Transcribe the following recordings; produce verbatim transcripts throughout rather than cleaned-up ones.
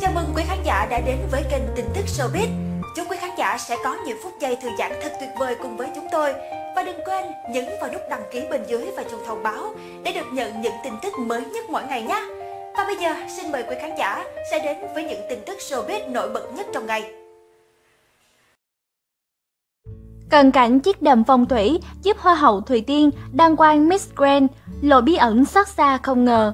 Chào mừng quý khán giả đã đến với kênh Tin Tức Showbiz. Chúc quý khán giả sẽ có những phút giây thư giãn thật tuyệt vời cùng với chúng tôi. Và đừng quên nhấn vào nút đăng ký bên dưới và chuông thông báo để được nhận những tin tức mới nhất mỗi ngày nhé. Và bây giờ xin mời quý khán giả sẽ đến với những tin tức showbiz nổi bật nhất trong ngày. Cận cảnh chiếc đầm phong thủy giúp Hoa hậu Thùy Tiên đăng quang Miss Grand, lộ bí ẩn xót xa không ngờ.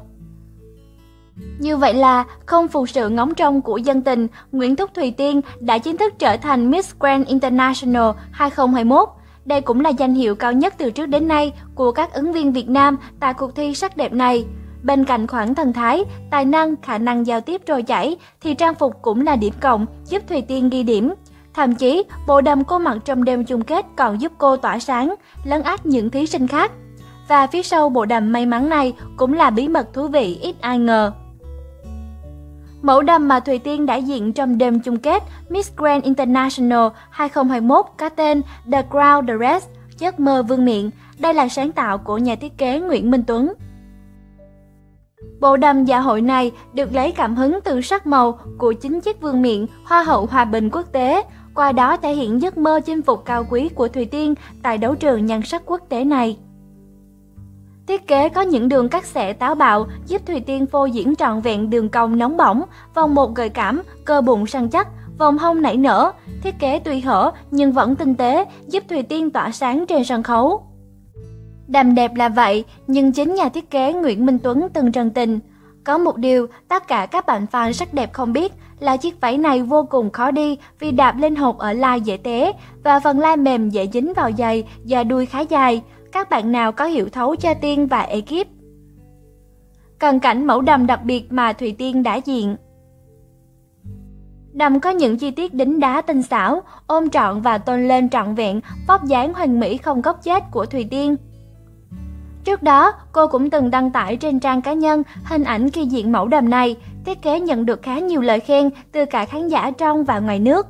Như vậy là không phụ sự ngóng trông của dân tình, Nguyễn Thúc Thùy Tiên đã chính thức trở thành Miss Grand International hai không hai mốt. Đây cũng là danh hiệu cao nhất từ trước đến nay của các ứng viên Việt Nam tại cuộc thi sắc đẹp này. Bên cạnh khoảng thần thái, tài năng, khả năng giao tiếp trôi chảy thì trang phục cũng là điểm cộng giúp Thùy Tiên ghi điểm. Thậm chí, bộ đầm cô mặc trong đêm chung kết còn giúp cô tỏa sáng, lấn át những thí sinh khác. Và phía sau bộ đầm may mắn này cũng là bí mật thú vị ít ai ngờ. Mẫu đầm mà Thùy Tiên đại diện trong đêm chung kết Miss Grand International hai không hai mốt có tên The Crowd The Dress, giấc mơ vương miện. Đây là sáng tạo của nhà thiết kế Nguyễn Minh Tuấn. Bộ đầm dạ hội này được lấy cảm hứng từ sắc màu của chính chiếc vương miện Hoa hậu Hòa bình quốc tế, qua đó thể hiện giấc mơ chinh phục cao quý của Thùy Tiên tại đấu trường nhan sắc quốc tế này. Thiết kế có những đường cắt xẻ táo bạo giúp Thùy Tiên phô diễn trọn vẹn đường cong nóng bỏng, vòng một gợi cảm, cơ bụng săn chắc, vòng hông nảy nở. Thiết kế tuy hở nhưng vẫn tinh tế, giúp Thùy Tiên tỏa sáng trên sân khấu. Đầm đẹp là vậy, nhưng chính nhà thiết kế Nguyễn Minh Tuấn từng trần tình. Có một điều tất cả các bạn fan sắc đẹp không biết là chiếc váy này vô cùng khó đi vì đạp lên hộp ở lai dễ té và phần lai mềm dễ dính vào giày do đuôi khá dài. Các bạn nào có hiểu thấu cho Tiên và ekip. Cận cảnh mẫu đầm đặc biệt mà Thùy Tiên đại diện. Đầm có những chi tiết đính đá tinh xảo, ôm trọn và tôn lên trọn vẹn vóc dáng hoàn mỹ không góc chết của Thùy Tiên. Trước đó, cô cũng từng đăng tải trên trang cá nhân hình ảnh khi diện mẫu đầm này. Thiết kế nhận được khá nhiều lời khen từ cả khán giả trong và ngoài nước.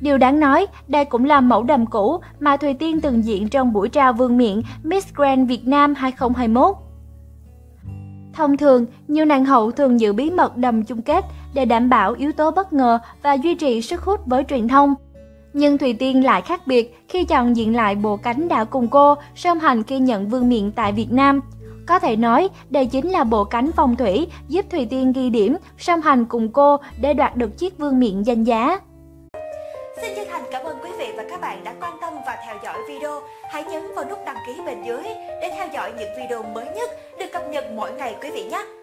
Điều đáng nói, đây cũng là mẫu đầm cũ mà Thùy Tiên từng diện trong buổi trao vương miện Miss Grand Việt Nam hai không hai mốt. Thông thường, nhiều nàng hậu thường giữ bí mật đầm chung kết để đảm bảo yếu tố bất ngờ và duy trì sức hút với truyền thông. Nhưng Thùy Tiên lại khác biệt khi chọn diện lại bộ cánh đã cùng cô song hành khi nhận vương miện tại Việt Nam. Có thể nói, đây chính là bộ cánh phong thủy giúp Thùy Tiên ghi điểm song hành cùng cô để đoạt được chiếc vương miện danh giá. Xin chân thành cảm ơn quý vị và các bạn đã quan tâm và theo dõi video. Hãy nhấn vào nút đăng ký bên dưới để theo dõi những video mới nhất được cập nhật mỗi ngày quý vị nhé.